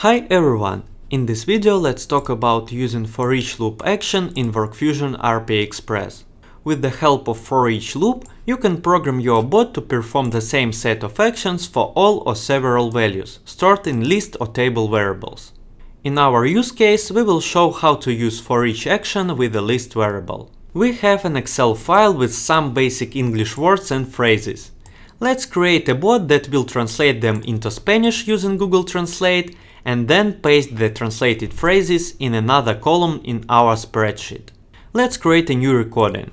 Hi everyone! In this video let's talk about using for each loop action in WorkFusion RPA Express. With the help of for each loop, you can program your bot to perform the same set of actions for all or several values, stored in list or table variables. In our use case, we will show how to use for each action with a list variable. We have an Excel file with some basic English words and phrases. Let's create a bot that will translate them into Spanish using Google Translate and then paste the translated phrases in another column in our spreadsheet. Let's create a new recording.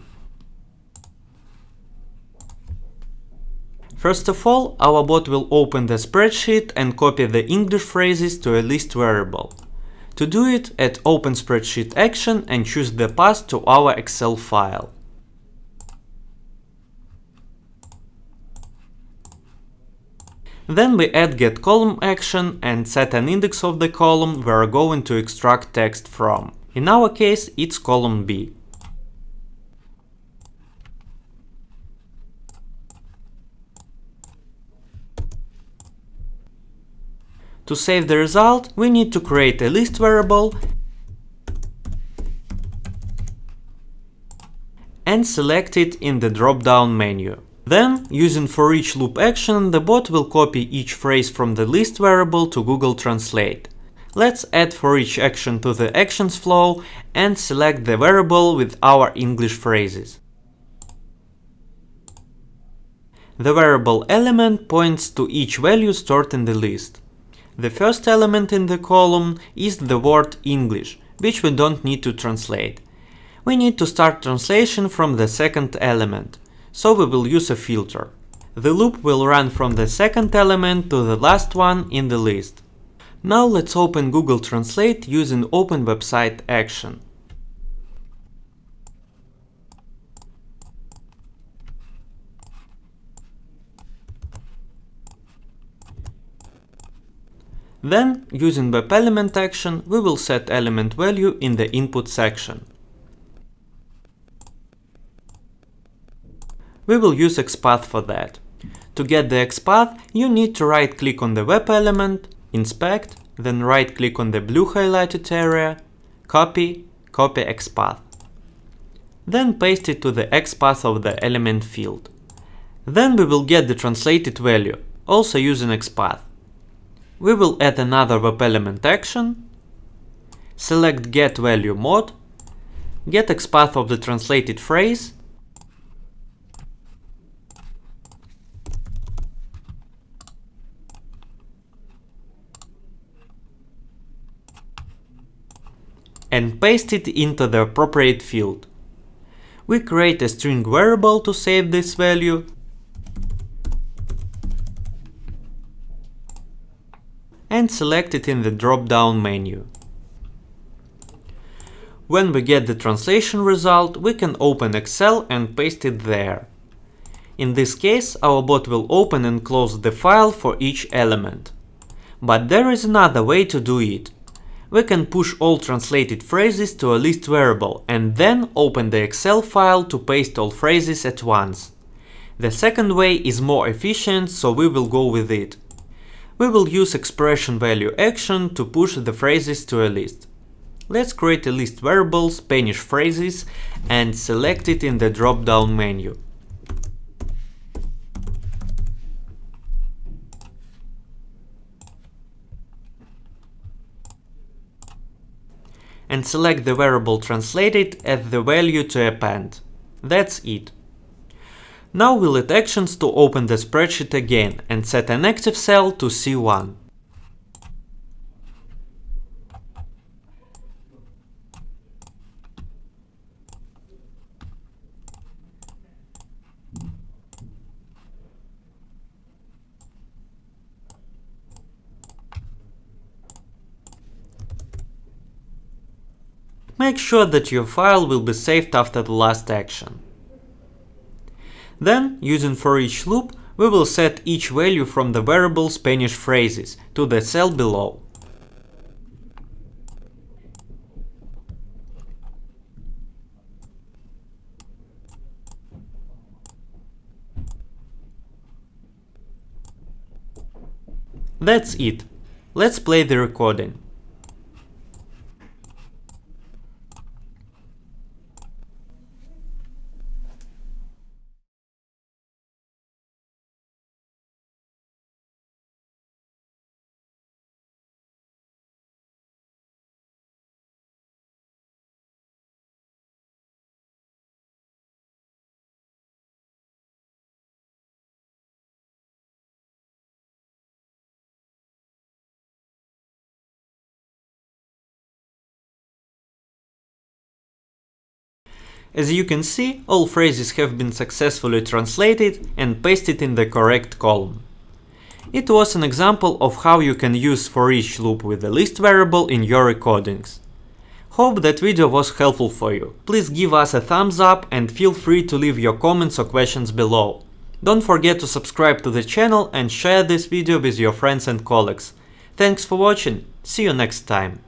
First of all, our bot will open the spreadsheet and copy the English phrases to a list variable. To do it, add Open Spreadsheet action and choose the path to our Excel file. Then we add get column action and set an index of the column we are going to extract text from. In our case, it's column B. To save the result, we need to create a list variable and select it in the drop-down menu. Then, using for each loop action, the bot will copy each phrase from the list variable to Google Translate. Let's add for each action to the actions flow and select the variable with our English phrases. The variable element points to each value stored in the list. The first element in the column is the word English, which we don't need to translate. We need to start translation from the second element. So we will use a filter. The loop will run from the second element to the last one in the list. Now let's open Google Translate using Open Website action. Then, using Web Element action, we will set element value in the input section. We will use XPath for that. To get the XPath, you need to right-click on the web element, inspect, then right-click on the blue highlighted area, copy XPath. Then paste it to the XPath of the element field. Then we will get the translated value, also using XPath. We will add another web element action, select Get Value mode, get XPath of the translated phrase, and paste it into the appropriate field. We create a string variable to save this value and select it in the drop-down menu. When we get the translation result, we can open Excel and paste it there. In this case, our bot will open and close the file for each element. But there is another way to do it. We can push all translated phrases to a list variable and then open the Excel file to paste all phrases at once. The second way is more efficient, so we will go with it. We will use expression value action to push the phrases to a list. Let's create a list variable Spanish phrases and select it in the drop-down menu. And select the variable translated as the value to append. That's it. Now we'll add actions to open the spreadsheet again and set an active cell to C1. Make sure that your file will be saved after the last action. Then, using for each loop, we will set each value from the variable Spanish phrases to the cell below. That's it. Let's play the recording. As you can see, all phrases have been successfully translated and pasted in the correct column. It was an example of how you can use for each loop with the list variable in your recordings. Hope that video was helpful for you. Please give us a thumbs up and feel free to leave your comments or questions below. Don't forget to subscribe to the channel and share this video with your friends and colleagues. Thanks for watching, see you next time.